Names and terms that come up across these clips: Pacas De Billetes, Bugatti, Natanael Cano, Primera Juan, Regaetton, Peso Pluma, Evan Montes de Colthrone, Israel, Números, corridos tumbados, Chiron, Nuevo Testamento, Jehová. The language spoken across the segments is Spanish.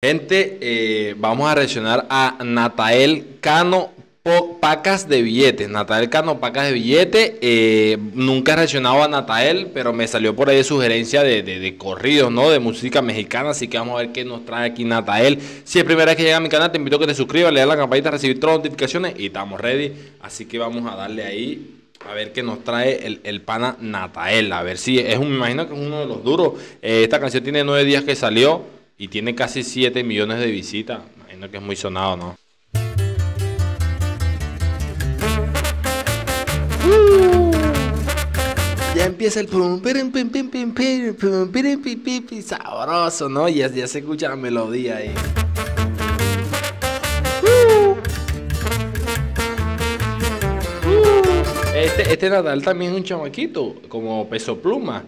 Gente, vamos a reaccionar a Natanael Cano, Pacas de Billetes. Natanael Cano, Pacas de Billetes. Nunca he reaccionado a Natanael, pero me salió por ahí de sugerencia de corridos, ¿no? De música mexicana. Así que vamos a ver qué nos trae aquí Natanael. Si es primera vez que llega a mi canal, te invito a que te suscribas, le das la campanita, recibir todas las notificaciones y estamos ready. Así que vamos a darle ahí. A ver qué nos trae el pana Natanael. A ver si es me imagino que es uno de los duros. Esta canción tiene 9 días que salió y tiene casi 7 millones de visitas. Imagino que es muy sonado, ¿no? Ya empieza el pum, sabroso, ¿no? Ya se escucha la melodía ahí. Este Natanael también es un chamaquito, como Peso Pluma.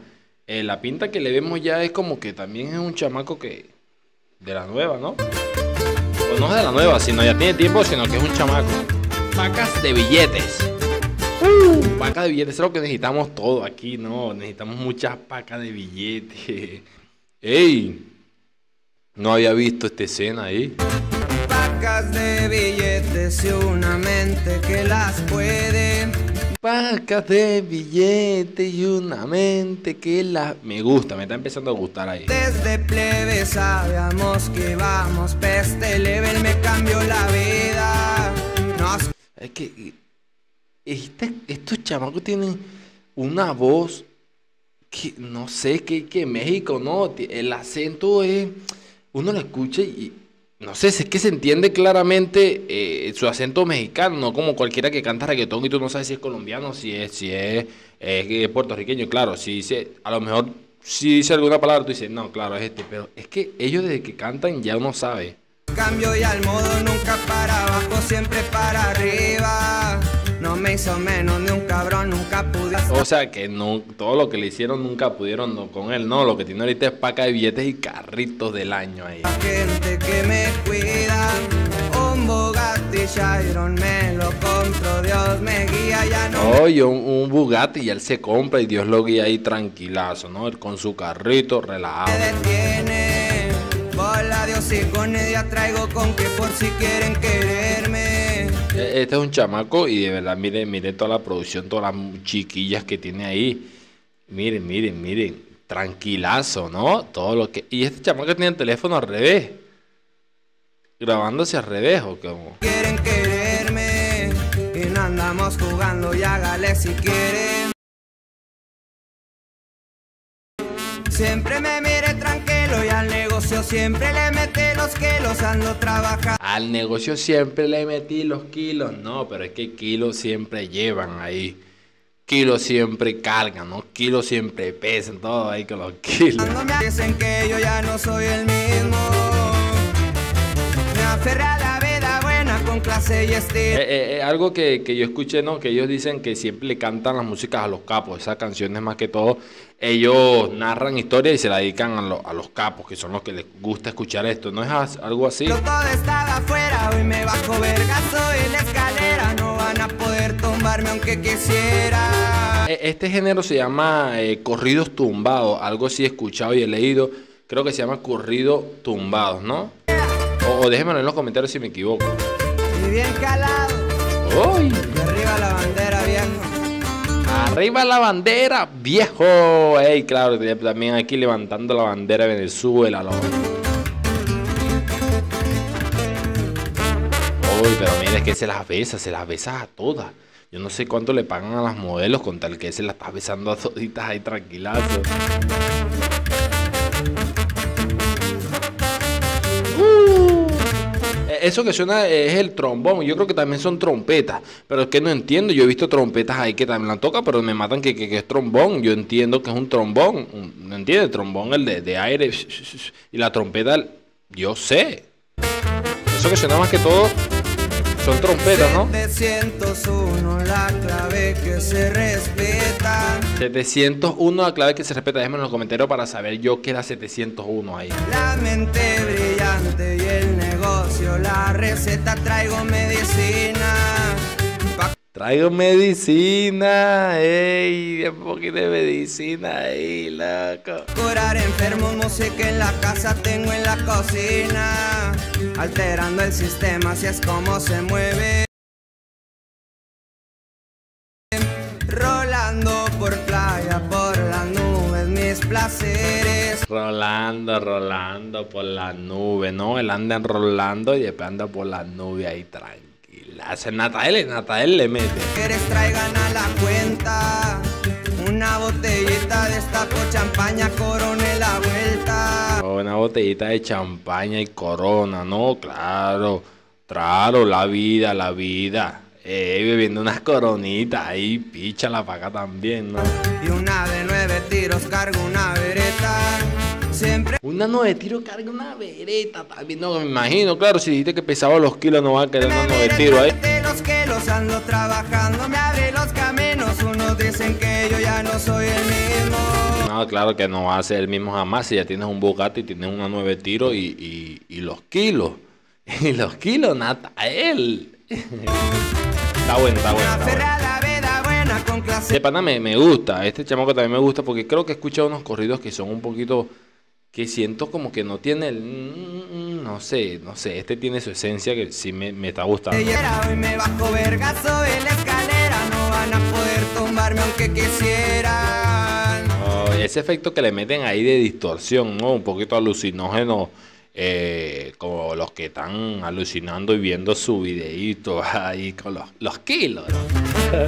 La pinta que le vemos ya es como que también es un chamaco que de la nueva, ¿no? O no es de la nueva, sino ya tiene tiempo, sino que es un chamaco. Pacas de billetes. Pacas de billetes es lo que necesitamos todo aquí, ¿no? Necesitamos muchas pacas de billetes. ¡Ey! No había visto esta escena ahí. Pacas de billetes y una mente que las puede. Pacas de billetes y una mente que la... Me gusta, me está empezando a gustar ahí. Desde plebe sabíamos que vamos, peste level me cambió la vida. Nos... Es que... estos chamacos tienen una voz que no sé, que México, ¿no? El acento es... Uno lo escucha y... No sé, es que se entiende claramente su acento mexicano, no como cualquiera que canta reggaetón y tú no sabes si es colombiano, si es puertorriqueño. Claro, si dice, a lo mejor si dice alguna palabra, tú dices, no, claro, es este, pero es que ellos desde que cantan ya uno sabe. Cambio y al modo nunca para abajo, siempre para arriba. No me hizo menos de un cabrón, nunca pude. O sea que no, todo lo que le hicieron nunca pudieron con él, no. Lo que tiene ahorita es paca de billetes y carritos del año ahí. Gente que me cuida, un Bugatti, Chiron me lo compro, Dios me guía, ya no. Oye, un Bugatti y él se compra y Dios lo guía ahí tranquilazo, ¿no? Él con su carrito relajado. Me detiene, bola de hocicones, ya traigo con que por si quieren quererme. Este es un chamaco y de verdad, miren toda la producción, todas las chiquillas que tiene ahí. Miren, tranquilazo, ¿no? Todo lo que... Y este chamaco tiene el teléfono al revés. Grabándose al revés, ¿o cómo? Quieren quererme y no andamos jugando y hágale si quieren. Siempre me mire tranquilo y al negocio siempre le mete los kilos, ando trabajando. Al negocio siempre le metí los kilos, no, pero es que kilos siempre llevan ahí. Kilos siempre cargan, ¿no? Kilos siempre pesan, todo ahí con los kilos. Dicen que yo ya no soy el mismo. Me aferré a la vida buena con clase y estilo. Algo que yo escuché, ¿no? Que ellos dicen que siempre le cantan las músicas a los capos, esas canciones más que todo. Ellos narran historias y se la dedican a los capos, que son los que les gusta escuchar esto. ¿No es algo así? Yo todo estaba afuera, hoy me bajo vergazo y la escalera. No van a poder tumbarme aunque quisiera. Este género se llama corridos tumbados. Algo sí he escuchado y he leído. Creo que se llama corridos tumbados, ¿no? O déjenmelo en los comentarios si me equivoco. Y bien calado. ¡Uy! De arriba la bandera, viejo. Arriba la bandera, viejo. Ey, claro, también aquí levantando la bandera de Venezuela. Uy, pero mira, es que se las besa a todas. Yo no sé cuánto le pagan a las modelos con tal que se las está besando a toditas ahí tranquilazo. Eso que suena es el trombón. Yo creo que también son trompetas. Pero es que no entiendo. Yo he visto trompetas ahí que también la tocan, pero me matan que es trombón. Yo entiendo que es un trombón. ¿No entiendes? El trombón, el de aire. Y la trompeta, yo sé. Eso que suena más que todo son trompetas, ¿no? 701, la clave que se respeta. 701, la clave que se respeta. Déjenme en los comentarios para saber yo qué era 701 ahí. La mente brillante y el negocio, la receta, traigo medicina. Traigo medicina, ey, un poquito de medicina ahí, loco. Curar enfermos, música en la casa, tengo en la cocina. Alterando el sistema, así es como se mueve. Rolando por playa, por las nubes, mis placeres. Rolando por las nubes, ¿no? Él anda rolando y después anda por las nubes ahí, tranquilo. Hace Natanael le mete. Mujeres traigan a la cuenta una botellita de esta champaña, corone la vuelta. Una botellita de champaña y corona, no, claro, la vida. Bebiendo unas coronitas ahí, píchala para acá también, ¿no? Y una de 9 tiros cargo una vereta. Siempre. Una 9 tiros carga una vereta también. No me imagino, claro, si dijiste que pesaba los kilos, no va a quedar una 9 tiros ahí. Los que los ando trabajando, me abre los caminos. Unos dicen que yo ya no soy el mismo. No, claro que no va a ser el mismo jamás. Si ya tienes un Bugatti y tienes una 9 tiros y los kilos. Y los kilos, Natanael. Está bueno. De pana me gusta, este chamaco también me gusta porque creo que he escuchado unos corridos que son un poquito... Que siento como que no tiene el... No sé, este tiene su esencia que sí me está gustando. Hoy me bajo vergazo de la escalera, no van a poder tumbarme aunque quisieran. Oh, ese efecto que le meten ahí de distorsión, ¿no? Un poquito alucinógeno. Como los que están alucinando y viendo su videíto ahí con los kilos, ¿no?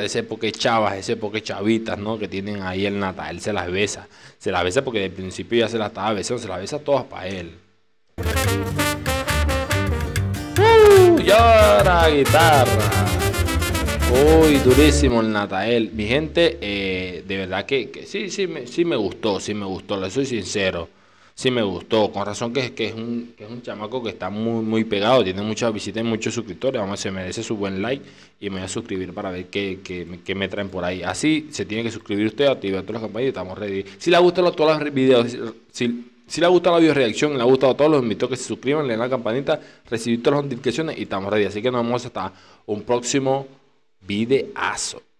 Ese poque chavitas, ¿no? Que tienen ahí el Natanael, se las besa porque de principio ya se las estaba besando, se las besa todas para él. Llora guitarra. Uy, durísimo el Natanael. Mi gente, de verdad que sí me gustó, le soy sincero. Sí me gustó, con razón que es un chamaco que está muy pegado, tiene muchas visitas y muchos suscriptores. Vamos, se merece su buen like y me voy a suscribir para ver qué me traen por ahí. Así se tiene que suscribir usted, activar todas las campanas y estamos ready. Si le gustan todos los videos, si le ha gustado la video reacción, le ha gustado a todos, los invito a que se suscriban, le den la campanita, recibir todas las notificaciones y estamos ready. Así que nos vemos hasta un próximo videazo.